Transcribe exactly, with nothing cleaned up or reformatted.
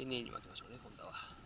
丁寧に巻きましょうね、今度は。